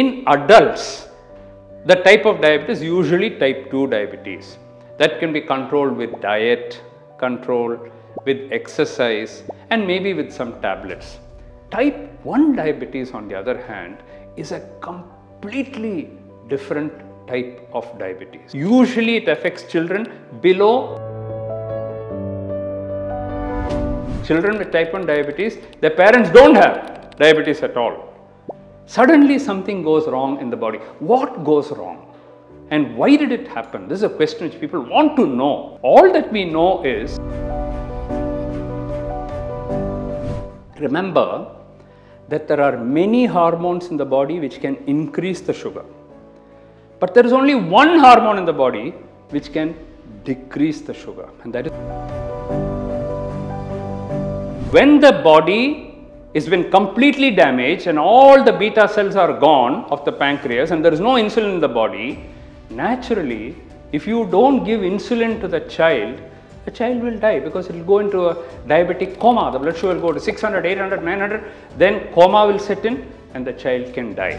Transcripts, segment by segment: In adults, the type of diabetes is usually type 2 diabetes that can be controlled with diet, control, with exercise, and maybe with some tablets. Type 1 diabetes, on the other hand, is a completely different type of diabetes. Usually it affects children below. Children with type 1 diabetes, their parents don't have diabetes at all. Suddenly something goes wrong in the body. What goes wrong and why did it happen? This is a question which people want to know. All that we know is, remember that there are many hormones in the body which can increase the sugar. But there is only one hormone in the body which can decrease the sugar, and that is when the body has been completely damaged and all the beta cells are gone of the pancreas and there is no insulin in the body. Naturally, if you don't give insulin to the child will die because it will go into a diabetic coma. The blood sugar will go to 600, 800, 900, then coma will set in and the child can die.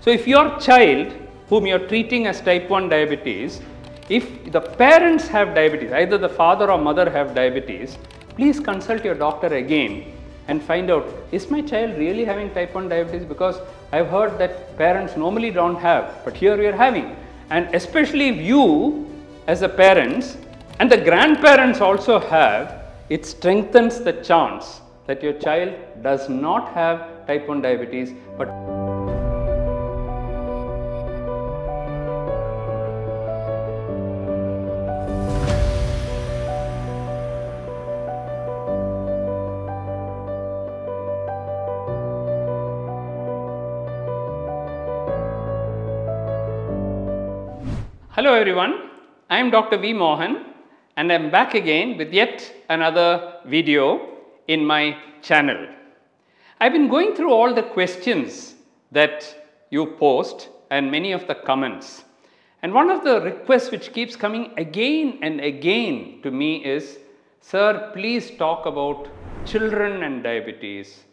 So if your child whom you are treating as type 1 diabetes, if the parents have diabetes, either the father or mother have diabetes, please consult your doctor again and find out, is my child really having type 1 diabetes? Because I've heard that parents normally don't have, but here you're having. And especially if you as the parents and the grandparents also have, it strengthens the chance that your child does not have type 1 diabetes. But hello everyone, I am Dr. V Mohan and I am back again with yet another video in my channel. I have been going through all the questions that you post and many of the comments, and one of the requests which keeps coming again and again to me is, sir, please talk about children and diabetes,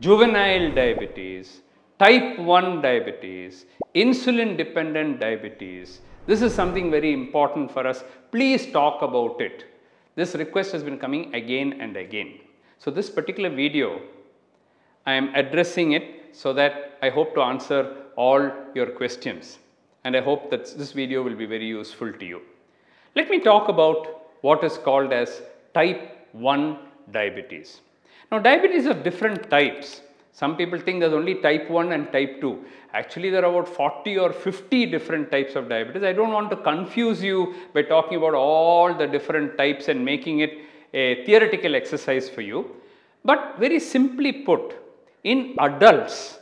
juvenile diabetes, type 1 diabetes, insulin dependent diabetes. This is something very important for us. Please talk about it. This request has been coming again and again. So this particular video, I am addressing it so that I hope to answer all your questions. And I hope that this video will be very useful to you. Let me talk about what is called as type 1 diabetes. Now, diabetes of different types. Some people think there's only type 1 and type 2. Actually, there are about 40 or 50 different types of diabetes. I don't want to confuse you by talking about all the different types and making it a theoretical exercise for you. But very simply put, in adults,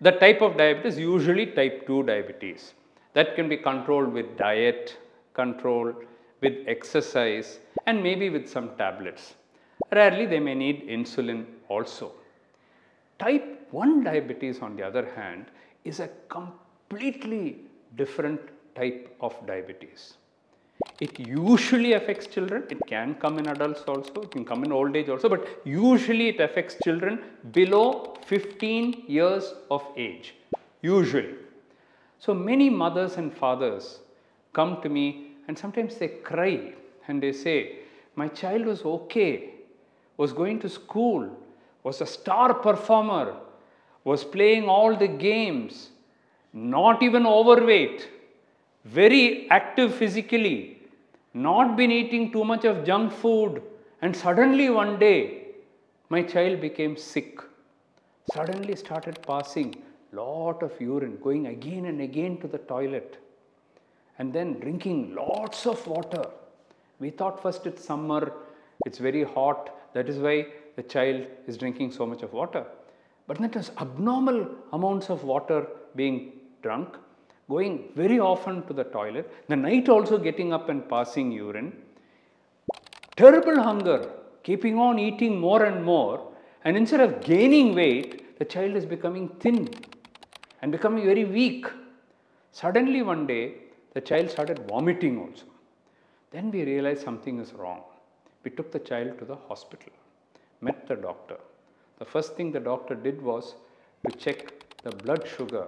the type of diabetes is usually type 2 diabetes that can be controlled with diet, control, with exercise, and maybe with some tablets. Rarely they may need insulin also. Type 1 diabetes, on the other hand, is a completely different type of diabetes. It usually affects children. It can come in adults also, it can come in old age also, but usually it affects children below 15 years of age, usually. So many mothers and fathers come to me and sometimes they cry and they say, my child was okay, was going to school, was a star performer, was playing all the games, not even overweight, very active physically, not been eating too much of junk food, and suddenly one day my child became sick, suddenly started passing lot of urine, going again and again to the toilet, and then drinking lots of water. We thought first it's summer, it's very hot, that is why the child is drinking so much of water. But that is abnormal amounts of water being drunk, going very often to the toilet, the night also getting up and passing urine, terrible hunger, keeping on eating more and more, and instead of gaining weight, the child is becoming thin and becoming very weak. Suddenly one day, the child started vomiting also. Then we realized something is wrong. We took the child to the hospital, met the doctor. The first thing the doctor did was to check the blood sugar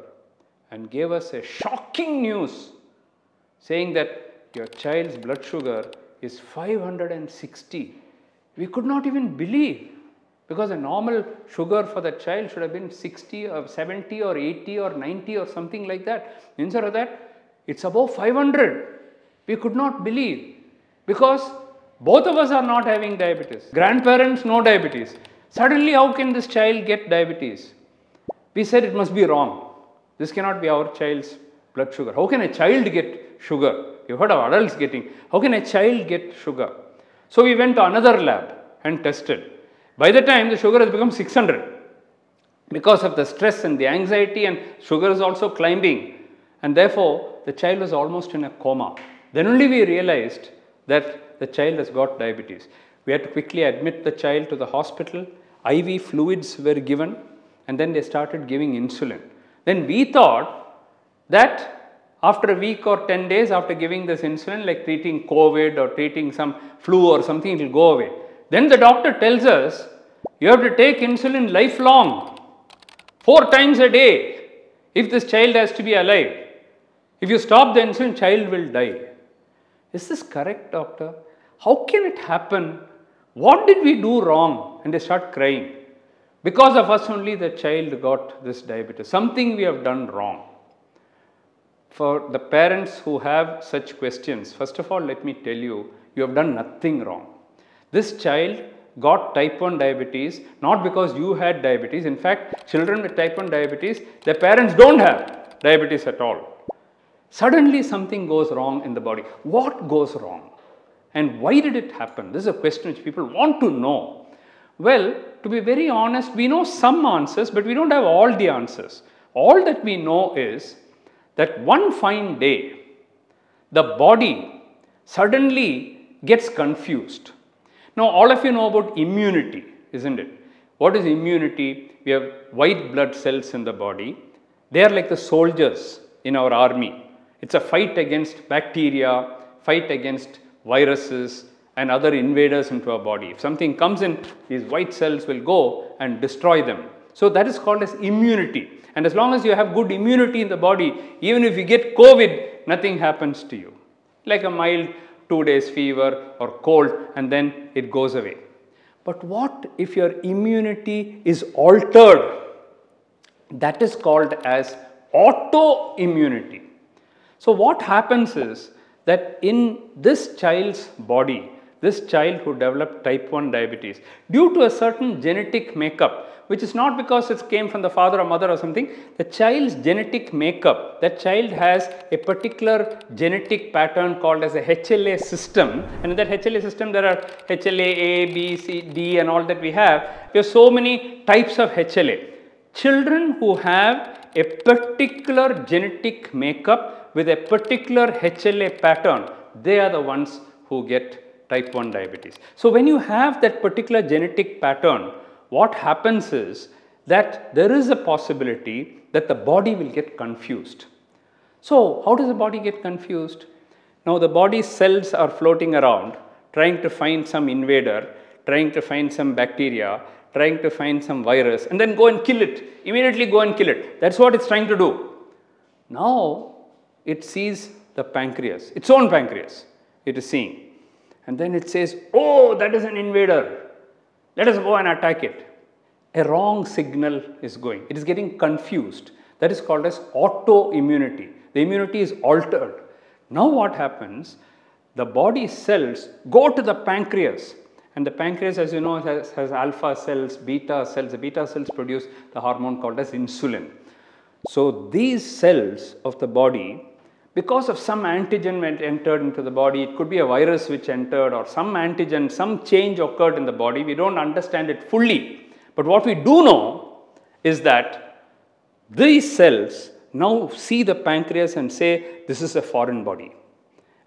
and gave us a shocking news saying that your child's blood sugar is 560. We could not even believe, because a normal sugar for the child should have been 60 or 70 or 80 or 90 or something like that. Instead of that, it's above 500. We could not believe, because both of us are not having diabetes. Grandparents, no diabetes. Suddenly, how can this child get diabetes? We said it must be wrong. This cannot be our child's blood sugar. How can a child get sugar? You've heard of adults getting. How can a child get sugar? So we went to another lab and tested. By the time, the sugar has become 600 because of the stress and the anxiety, and sugar is also climbing. And therefore, the child was almost in a coma. Then only we realized that the child has got diabetes. We had to quickly admit the child to the hospital. IV fluids were given, and then they started giving insulin. Then we thought that after a week or 10 days after giving this insulin, like treating COVID or treating some flu or something, it will go away. Then the doctor tells us, you have to take insulin lifelong, 4 times a day, if this child has to be alive. If you stop the insulin, child will die. Is this correct, doctor? How can it happen? What did we do wrong? And they start crying. Because of us only, the child got this diabetes. Something we have done wrong. For the parents who have such questions, first of all, let me tell you, you have done nothing wrong. This child got type 1 diabetes, not because you had diabetes. In fact, children with type 1 diabetes, their parents don't have diabetes at all. Suddenly, something goes wrong in the body. What goes wrong? And why did it happen? This is a question which people want to know. Well, to be very honest, we know some answers, but we don't have all the answers. All that we know is that one fine day, the body suddenly gets confused. Now, all of you know about immunity, isn't it? What is immunity? We have white blood cells in the body. They are like the soldiers in our army. It's a fight against bacteria, fight against viruses and other invaders into our body. If something comes in, these white cells will go and destroy them. So that is called as immunity. And as long as you have good immunity in the body, even if you get COVID, nothing happens to you. Like a mild 2 days fever or cold, and then it goes away. But what if your immunity is altered? That is called as autoimmunity. So what happens is that in this child's body, this child who developed type 1 diabetes, due to a certain genetic makeup, which is not because it came from the father or mother or something, the child's genetic makeup, that child has a particular genetic pattern called as a HLA system. And in that HLA system, there are HLA A, B, C, D and all that we have. We have so many types of HLA. Children who have a particular genetic makeup with a particular HLA pattern, they are the ones who get type 1 diabetes. So when you have that particular genetic pattern, what happens is that there is a possibility that the body will get confused. So how does the body get confused? Now the body's cells are floating around, trying to find some invader, trying to find some bacteria, trying to find some virus, and then go and kill it. Immediately go and kill it. That's what it's trying to do. Now it sees the pancreas, its own pancreas, it is seeing. And then it says, oh, that is an invader. Let us go and attack it. A wrong signal is going. It is getting confused. That is called as autoimmunity. The immunity is altered. Now what happens? The body cells go to the pancreas. And the pancreas, as you know, has alpha cells, beta cells. The beta cells produce the hormone called as insulin. So these cells of the body, because of some antigen that entered into the body, it could be a virus which entered or some antigen, some change occurred in the body. We don't understand it fully. But what we do know is that these cells now see the pancreas and say, this is a foreign body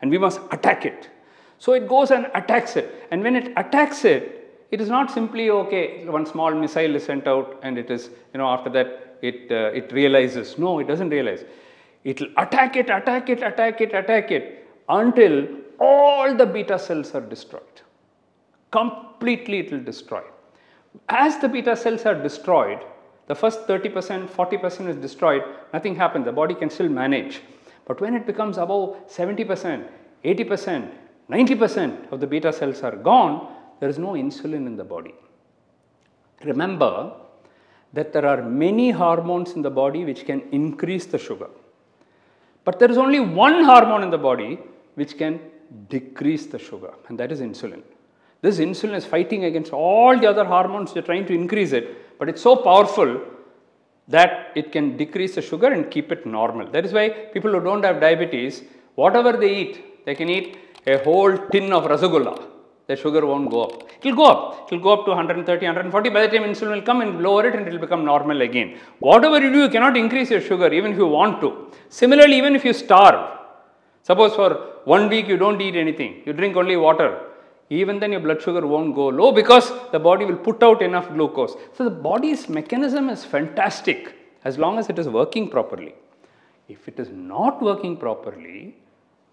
and we must attack it. So it goes and attacks it. And when it attacks it, it is not simply, okay, one small missile is sent out and it is, you know, after that it realizes. No, it doesn't realize. It will attack it, attack it, attack it, attack it until all the beta cells are destroyed. Completely it will destroy. As the beta cells are destroyed, the first 30%, 40% is destroyed, nothing happens, the body can still manage. But when it becomes above 70%, 80%, 90% of the beta cells are gone, there is no insulin in the body. Remember that there are many hormones in the body which can increase the sugar. But there is only one hormone in the body which can decrease the sugar, and that is insulin. This insulin is fighting against all the other hormones, they are trying to increase it, but it is so powerful that it can decrease the sugar and keep it normal. That is why people who don't have diabetes, whatever they eat, they can eat a whole tin of rasgulla. The sugar won't go up. It will go up. It will go up to 130, 140. By the time insulin will come and lower it, and it will become normal again. Whatever you do, you cannot increase your sugar even if you want to. Similarly, even if you starve, suppose for 1 week you don't eat anything, you drink only water, even then your blood sugar won't go low because the body will put out enough glucose. So, the body's mechanism is fantastic as long as it is working properly. If it is not working properly,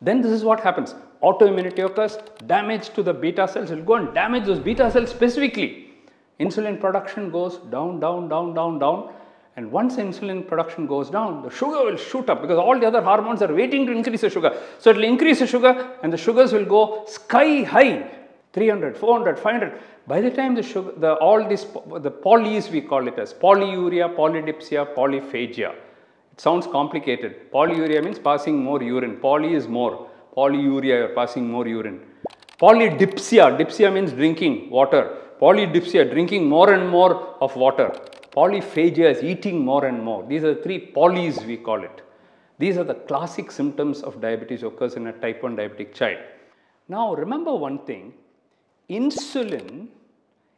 then this is what happens. Autoimmunity occurs, damage to the beta cells, it will go and damage those beta cells specifically. Insulin production goes down, down, down, down, down, and once insulin production goes down, the sugar will shoot up because all the other hormones are waiting to increase the sugar. So, it will increase the sugar and the sugars will go sky high, 300, 400, 500. By the time the sugar, all these polys, we call it as polyuria, polydipsia, polyphagia. It sounds complicated. Polyuria means passing more urine. Poly is more. Polyuria, you are passing more urine. Polydipsia, dipsia means drinking water. Polydipsia, drinking more and more of water. Polyphagia is eating more and more. These are the three polys we call it. These are the classic symptoms of diabetes occurs in a type 1 diabetic child. Now remember one thing, insulin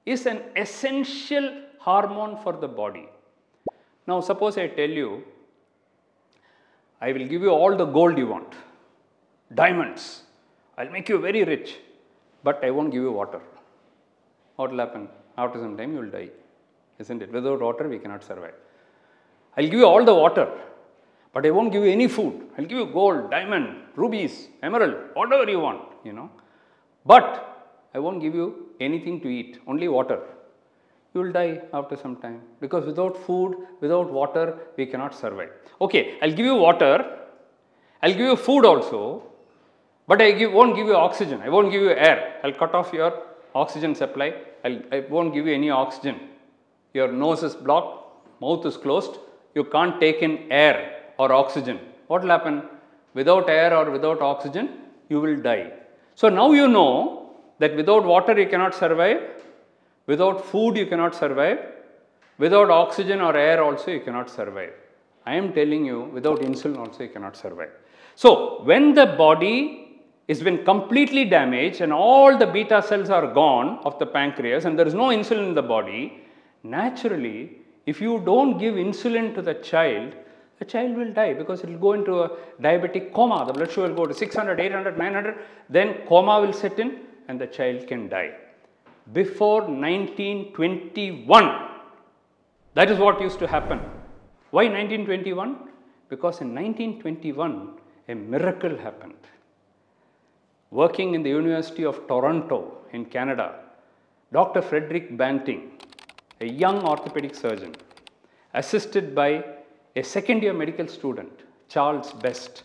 is an essential hormone for the body. Now suppose I tell you, I will give you all the gold you want, diamonds, I will make you very rich, but I won't give you water. What will happen? After some time you will die, isn't it? Without water we cannot survive. I will give you all the water, but I won't give you any food. I will give you gold, diamond, rubies, emerald, whatever you want, you know. But I won't give you anything to eat, only water. You will die after some time because without food, without water, we cannot survive. Okay, I will give you water, I will give you food also, but won't give you oxygen, I won't give you air. I will cut off your oxygen supply, I won't give you any oxygen. Your nose is blocked, mouth is closed, you can't take in air or oxygen. What will happen? Without air or without oxygen, you will die. So, now you know that without water you cannot survive. Without food you cannot survive, without oxygen or air also you cannot survive. I am telling you, without insulin also you cannot survive. So, when the body has been completely damaged and all the beta cells are gone of the pancreas and there is no insulin in the body, naturally if you don't give insulin to the child will die because it will go into a diabetic coma. The blood sugar will go to 600, 800, 900, then coma will set in and the child can die. Before 1921, that is what used to happen. Why 1921? Because in 1921, a miracle happened. Working in the University of Toronto in Canada, Dr. Frederick Banting, a young orthopedic surgeon, assisted by a second-year medical student, Charles Best,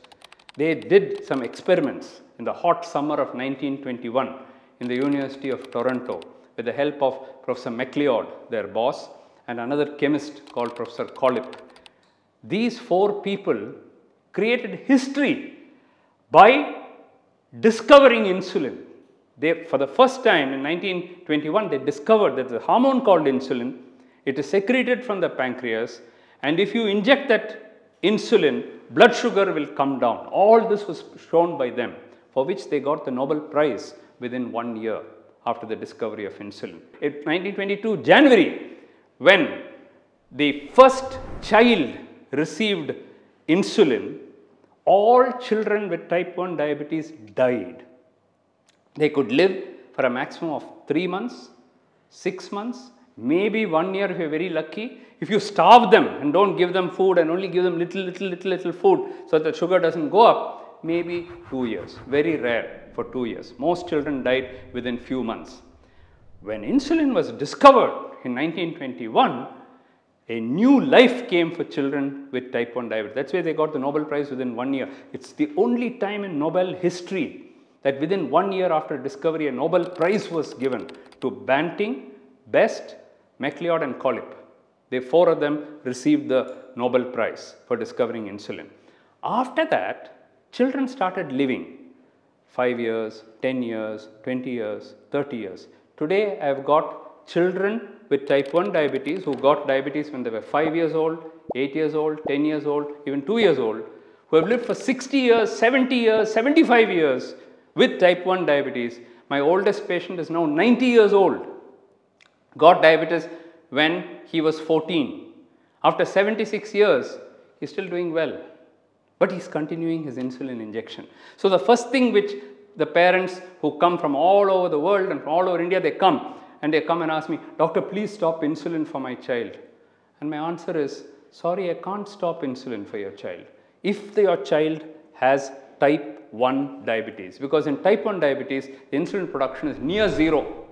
they did some experiments in the hot summer of 1921. In the University of Toronto with the help of Professor MacLeod, their boss, and another chemist called Professor Collip. These four people created history by discovering insulin. They, for the first time in 1921, they discovered that the hormone called insulin, it is secreted from the pancreas, and if you inject that insulin, blood sugar will come down. All this was shown by them, for which they got the Nobel Prize within 1 year after the discovery of insulin. In 1922 January, when the first child received insulin, all children with type 1 diabetes died. They could live for a maximum of 3 months, 6 months, maybe 1 year if you are very lucky. If you starve them and don't give them food and only give them little food so that the sugar doesn't go up, maybe 2 years, very rare. For 2 years. Most children died within few months. When insulin was discovered in 1921, a new life came for children with type 1 diabetes. That's why they got the Nobel Prize within 1 year. It's the only time in Nobel history that within 1 year after discovery, a Nobel Prize was given to Banting, Best, MacLeod and Collip. The four of them received the Nobel Prize for discovering insulin. After that, children started living 5 years, 10 years, 20 years, 30 years. Today, I have got children with type 1 diabetes who got diabetes when they were 5 years old, 8 years old, 10 years old, even 2 years old, who have lived for 60 years, 70 years, 75 years with type 1 diabetes. My oldest patient is now 90 years old, got diabetes when he was 14. After 76 years, he is still doing well, but he is continuing his insulin injection. So, the first thing which the parents who come from all over the world and from all over India, they come and ask me, Doctor, please stop insulin for my child. And my answer is, sorry, I can't stop insulin for your child if your child has type 1 diabetes, because in type 1 diabetes, the insulin production is near zero.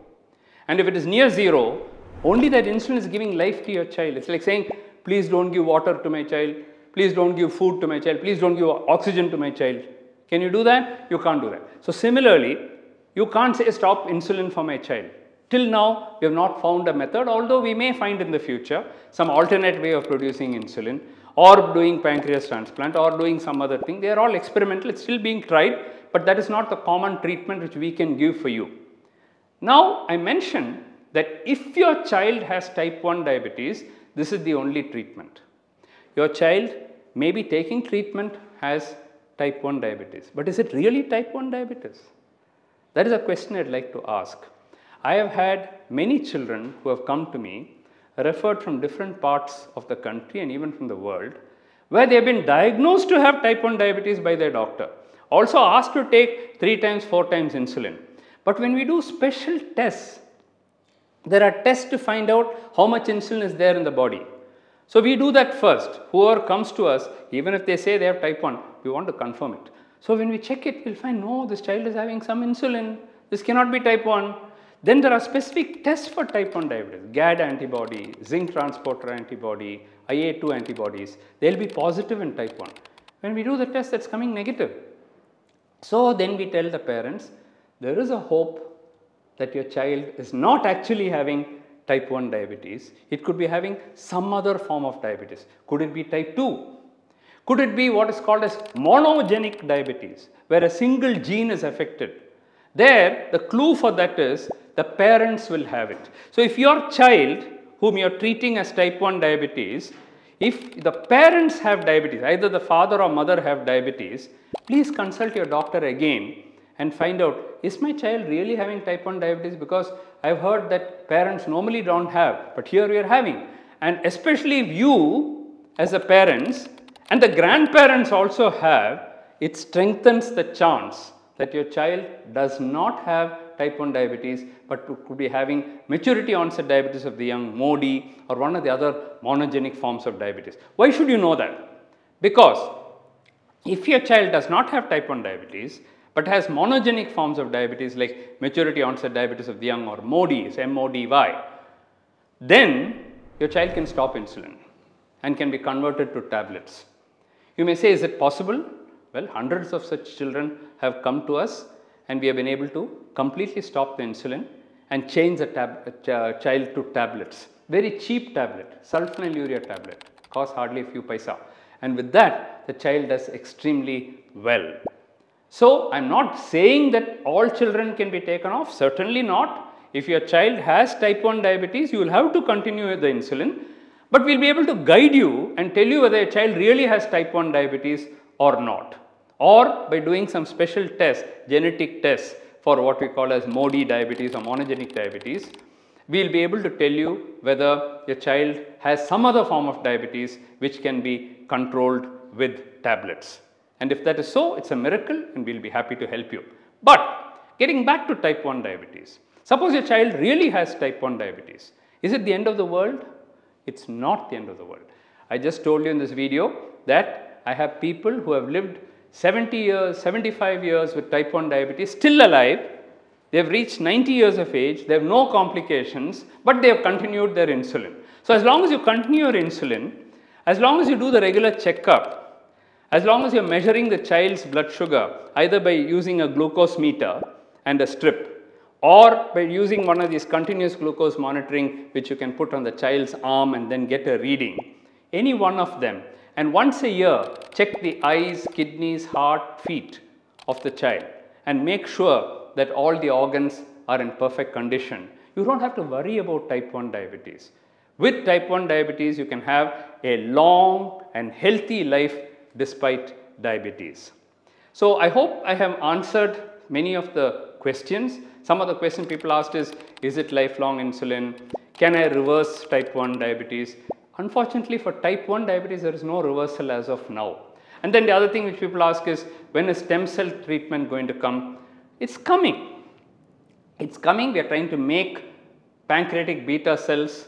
And if it is near zero, only that insulin is giving life to your child. It's like saying, please don't give water to my child, please don't give food to my child, please don't give oxygen to my child. Can you do that? You can't do that. So similarly, you can't say stop insulin for my child. Till now, we have not found a method, although we may find in the future some alternate way of producing insulin or doing pancreas transplant or doing some other thing. They are all experimental, it's still being tried, but that is not the common treatment which we can give for you. Now, I mentioned that if your child has type 1 diabetes, this is the only treatment. Your child may be taking treatment as type 1 diabetes, but is it really type 1 diabetes? That is a question I'd like to ask. I have had many children who have come to me, referred from different parts of the country and even from the world, where they have been diagnosed to have type 1 diabetes by their doctor, also asked to take 3 times, 4 times insulin. But when we do special tests, there are tests to find out how much insulin is there in the body. So we do that first. Whoever comes to us, even if they say they have type 1, we want to confirm it. So when we check it, we'll find, no, this child is having some insulin. This cannot be type 1. Then there are specific tests for type 1 diabetes, GAD antibody, zinc transporter antibody, IA2 antibodies. They'll be positive in type 1. When we do the test, that's coming negative. So then we tell the parents, there is a hope that your child is not actually having type 1 diabetes. It could be having some other form of diabetes. Could it be type 2? Could it be what is called as monogenic diabetes, where a single gene is affected? There, the clue for that is the parents will have it. So, if your child whom you are treating as type 1 diabetes, if the parents have diabetes, either the father or mother have diabetes, please consult your doctor again and find out, is my child really having type 1 diabetes? Because I have heard that parents normally don't have, but here we are having. And especially if you as the parents and the grandparents also have, it strengthens the chance that your child does not have type 1 diabetes, but could be having maturity onset diabetes of the young, MODY, or one of the other monogenic forms of diabetes. Why should you know that? Because if your child does not have type 1 diabetes, but has monogenic forms of diabetes like maturity onset diabetes of the young or MODY, it's M-O-D-Y, then your child can stop insulin and can be converted to tablets. You may say, is it possible? Well, hundreds of such children have come to us and we have been able to completely stop the insulin and change the child to tablets. Very cheap tablet, sulfonylurea tablet, costs hardly a few paisa. And with that, the child does extremely well. So, I am not saying that all children can be taken off, certainly not. If your child has type 1 diabetes, you will have to continue with the insulin, but we will be able to guide you and tell you whether your child really has type 1 diabetes or not, or by doing some special tests, genetic tests for what we call as MODY diabetes or monogenic diabetes, we will be able to tell you whether your child has some other form of diabetes which can be controlled with tablets. And if that is so, it's a miracle and we'll be happy to help you. But getting back to type 1 diabetes, suppose your child really has type 1 diabetes. Is it the end of the world? It's not the end of the world. I just told you in this video that I have people who have lived 70 years, 75 years with type 1 diabetes, still alive, They have reached 90 years of age, they have no complications, but they have continued their insulin. So as long as you continue your insulin, as long as you do the regular checkup, as long as you are measuring the child's blood sugar, either by using a glucose meter and a strip, or by using one of these continuous glucose monitoring which you can put on the child's arm and then get a reading, any one of them, and once a year check the eyes, kidneys, heart, feet of the child and make sure that all the organs are in perfect condition. You don't have to worry about type 1 diabetes. With type 1 diabetes, you can have a long and healthy life despite diabetes. So I hope I have answered many of the questions. Some of the questions people asked is it lifelong insulin? Can I reverse type 1 diabetes? Unfortunately, for type 1 diabetes, there is no reversal as of now. And then the other thing which people ask is, when is stem cell treatment going to come? It's coming. It's coming. We are trying to make pancreatic beta cells,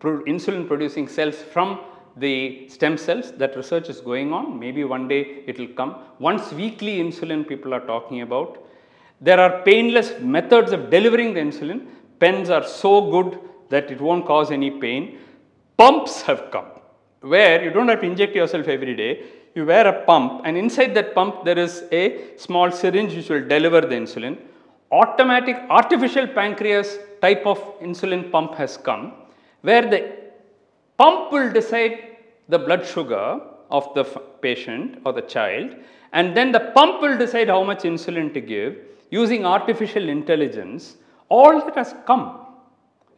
insulin producing cells from the stem cells. That research is going on. Maybe one day it will come. Once weekly insulin people are talking about. There are painless methods of delivering the insulin. Pens are so good that it won't cause any pain. Pumps have come where you don't have to inject yourself every day. You wear a pump, and inside that pump there is a small syringe which will deliver the insulin. Automatic artificial pancreas type of insulin pump has come, where the pump will decide the blood sugar of the patient or the child, and then the pump will decide how much insulin to give using artificial intelligence. All that has come.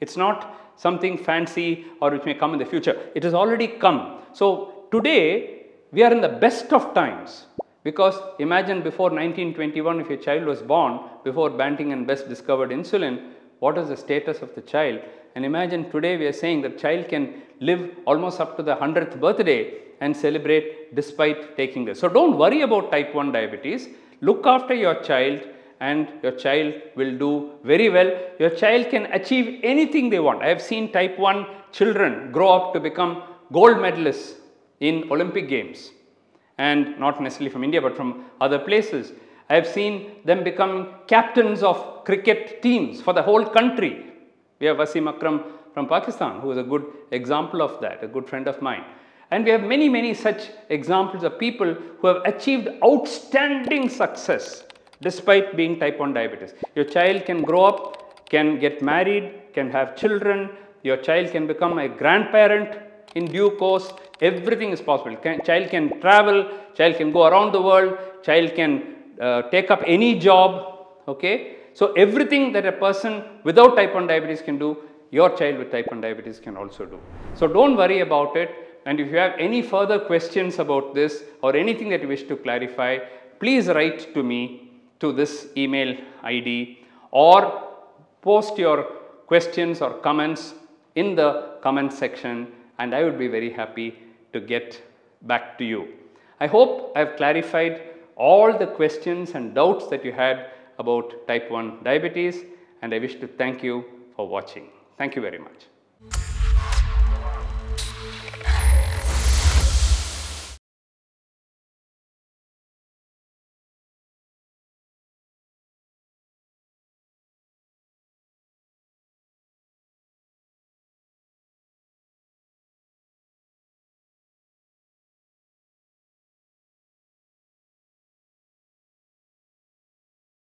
It's not something fancy or which may come in the future. It has already come. So today we are in the best of times, because imagine before 1921, if your child was born, before Banting and Best discovered insulin, what is the status of the child? And imagine today we are saying that child can live almost up to the 100th birthday and celebrate despite taking this. So don't worry about type 1 diabetes. Look after your child, and your child will do very well. Your child can achieve anything they want. I have seen type 1 children grow up to become gold medalists in Olympic Games, and not necessarily from India but from other places. I have seen them become captains of cricket teams for the whole country. We have Wasim Akram from Pakistan, who is a good example of that, a good friend of mine. And we have many, many such examples of people who have achieved outstanding success despite being type 1 diabetes. Your child can grow up, can get married, can have children. Your child can become a grandparent in due course. Everything is possible. Child can travel, child can go around the world, child can take up any job. Okay? So everything that a person without type 1 diabetes can do, your child with type 1 diabetes can also do. So don't worry about it. And if you have any further questions about this or anything that you wish to clarify, please write to me to this email ID, or post your questions or comments in the comment section, and I would be very happy to get back to you. I hope I have clarified all the questions and doubts that you had about type 1 diabetes, and I wish to thank you for watching. Thank you very much.